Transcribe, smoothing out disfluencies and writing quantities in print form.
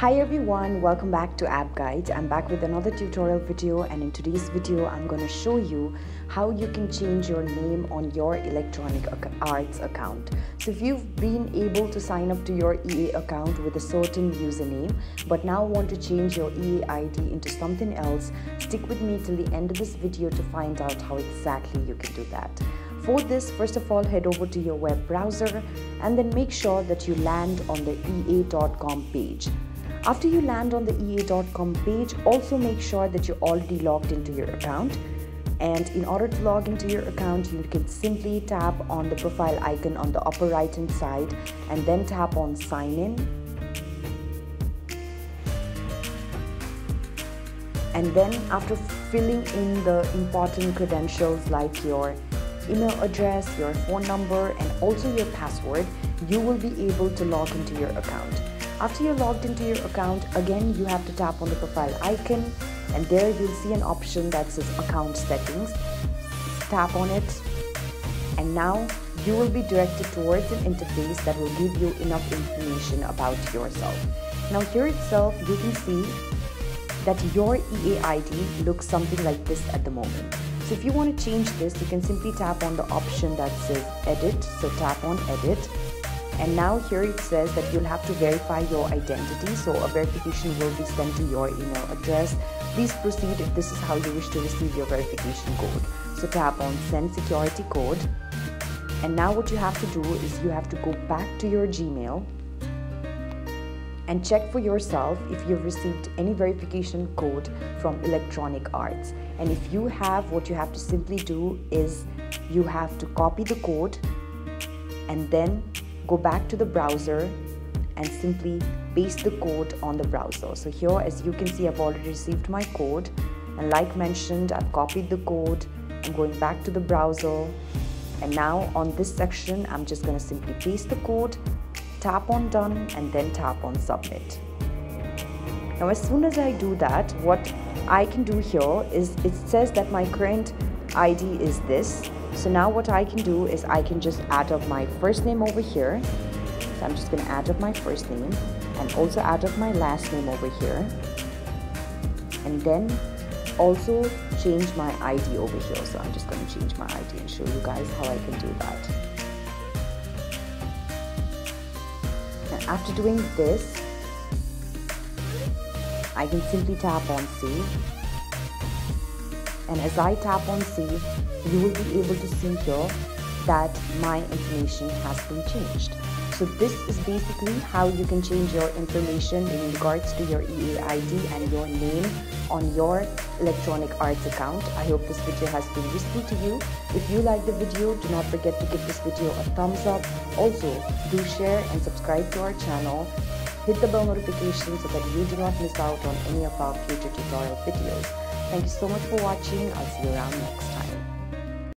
Hi everyone, welcome back to App Guides. I'm back with another tutorial video, and in today's video I'm going to show you how you can change your name on your Electronic Arts account. So if you've been able to sign up to your EA account with a certain username but now want to change your EA ID into something else, stick with me till the end of this video to find out how exactly you can do that. For this, first of all, head over to your web browser and then make sure that you land on the EA.com page. After you land on the EA.com page, also make sure that you're already logged into your account. And in order to log into your account, you can simply tap on the profile icon on the upper right hand side and then tap on sign in. And then after filling in the important credentials like your email address, your phone number and also your password, you will be able to log into your account. After you're logged into your account, again you have to tap on the profile icon and there you'll see an option that says account settings. Tap on it and now you will be directed towards an interface that will give you enough information about yourself. Now here itself you can see that your EA ID looks something like this at the moment. So if you want to change this, you can simply tap on the option that says edit, so tap on edit. And now here it says that you'll have to verify your identity, so a verification will be sent to your email address. Please proceed if this is how you wish to receive your verification code. So tap on send security code. And now what you have to do is you have to go back to your Gmail and check for yourself if you've received any verification code from Electronic Arts. And if you have, what you have to simply do is you have to copy the code and then go back to the browser and simply paste the code on the browser. So here, as you can see, I've already received my code, and like mentioned, I've copied the code. I'm going back to the browser, and now on this section I'm just going to simply paste the code, tap on done and then tap on submit. Now as soon as I do that, what I can do here is it says that my current ID is this. So now what I can do is I can just add up my first name over here. So I'm just going to add up my first name and also add up my last name over here. And then also change my ID over here. So I'm just going to change my ID and show you guys how I can do that. Now after doing this, I can simply tap on save. And as I tap on save, you will be able to see here that my information has been changed. So this is basically how you can change your information in regards to your EA ID and your name on your Electronic Arts account. I hope this video has been useful to you. If you like the video, do not forget to give this video a thumbs up. Also, do share and subscribe to our channel. Hit the bell notification so that you do not miss out on any of our future tutorial videos. Thank you so much for watching. I'll see you around next time.